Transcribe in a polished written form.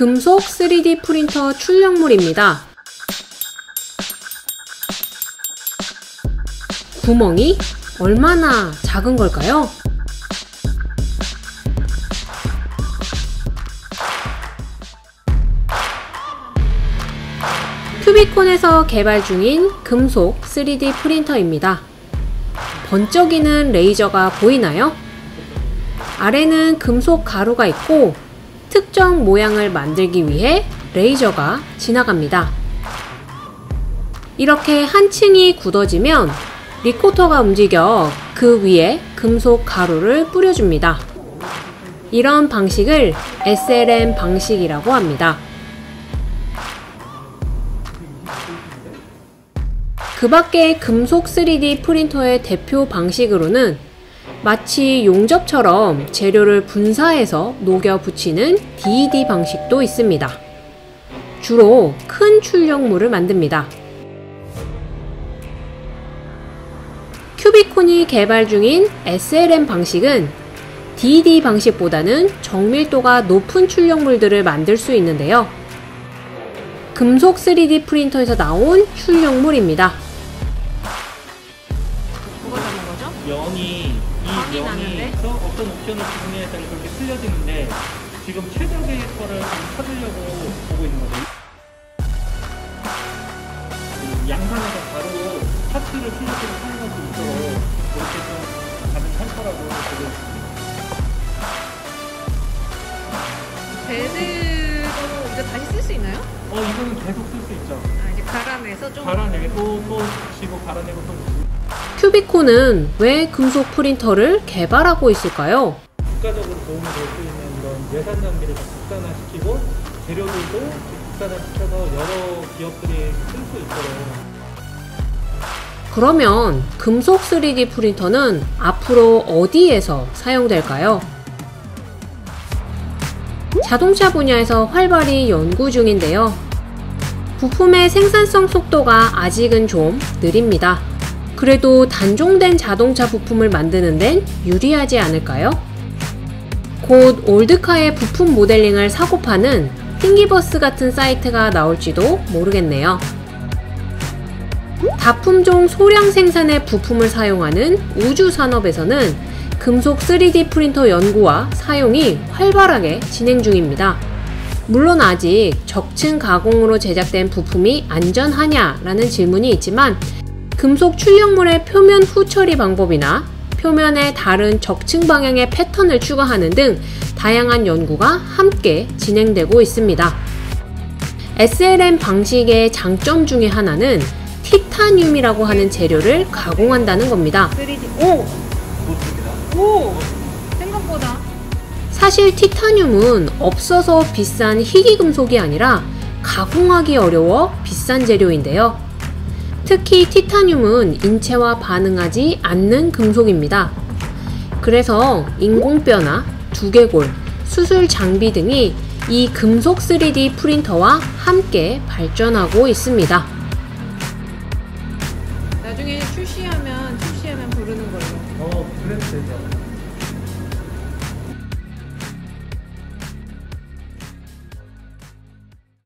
금속 3D 프린터 출력물입니다. 구멍이 얼마나 작은 걸까요? 큐비콘에서 개발 중인 금속 3D 프린터입니다. 번쩍이는 레이저가 보이나요? 아래는 금속 가루가 있고 특정 모양을 만들기 위해 레이저가 지나갑니다. 이렇게 한 층이 굳어지면 리코터가 움직여 그 위에 금속 가루를 뿌려줍니다. 이런 방식을 SLM 방식이라고 합니다. 그 밖에 금속 3D 프린터의 대표 방식으로는 마치 용접처럼 재료를 분사해서 녹여 붙이는 DED 방식도 있습니다. 주로 큰 출력물을 만듭니다. 큐비콘이 개발 중인 SLM 방식은 DED 방식보다는 정밀도가 높은 출력물들을 만들 수 있는데요. 금속 3D 프린터에서 나온 출력물입니다. 이 명이에서 어떤 옵션을 지정해야 할지 그렇게 틀려지는데 지금 최적의 거를 찾으려고 보고 있는 거죠. 양산에서 바로 파츠를 출력해서 사용할 수 있도록 그렇게 좀 가능할 거라고 보고 있습니다. 제대로 이제 다시 쓸 수 있나요? 이거는 계속 쓸 수 있죠. 이제 갈아내서 좀 갈아내고 또 붙이고 갈아내고 또 붙이고. 큐비콘은 왜 금속 프린터를 개발하고 있을까요? 국가적으로 도움이 될 수 있는 이런 예산 장비를 국산화시키고 재료들도 국산화시켜서 여러 기업들이 쓸 수 있도록. 그러면 금속 3D 프린터는 앞으로 어디에서 사용될까요? 자동차 분야에서 활발히 연구 중인데요. 부품의 생산성 속도가 아직은 좀 느립니다. 그래도 단종된 자동차 부품을 만드는 데는 유리하지 않을까요? 곧 올드카의 부품 모델링을 사고 파는 킹기버스 같은 사이트가 나올지도 모르겠네요. 다품종 소량 생산의 부품을 사용하는 우주산업에서는 금속 3D 프린터 연구와 사용이 활발하게 진행 중입니다. 물론 아직 저층 가공으로 제작된 부품이 안전하냐라는 질문이 있지만 금속 출력물의 표면 후처리 방법이나 표면의 다른 적층 방향의 패턴을 추가하는 등 다양한 연구가 함께 진행되고 있습니다. SLM 방식의 장점 중에 하나는 티타늄이라고 하는 재료를 가공한다는 겁니다. 3D. 오! 생각보다. 사실 티타늄은 없어서 비싼 희귀금속이 아니라 가공하기 어려워 비싼 재료인데요. 특히 티타늄은 인체와 반응하지 않는 금속입니다. 그래서 인공뼈나 두개골, 수술 장비 등이 이 금속 3D 프린터와 함께 발전하고 있습니다. 나중에 출시하면 부르는 걸로. 그래도 되죠.